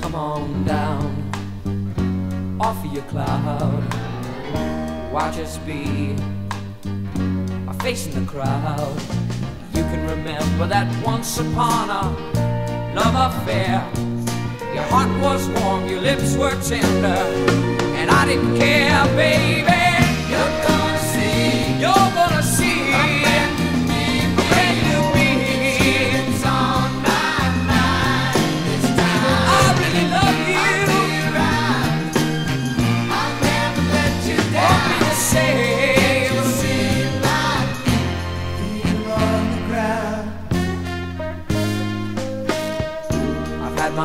Come on down off of your cloud, watch us be facing the crowd. You can remember that once upon a love affair, your heart was warm, your lips were tender, and I didn't care, baby. You're gonna see, you're gonna see a brand new beginning. It's on my mind this time. I really love you. I'll be right. I'll never let you down. Want me to say?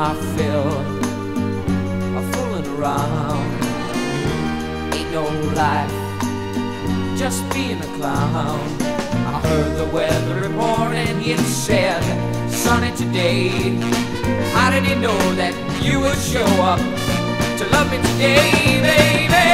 My fill of fooling around, ain't no life, just being a clown. I heard the weather report and it said sunny today. How did he know that you would show up to love me today, baby?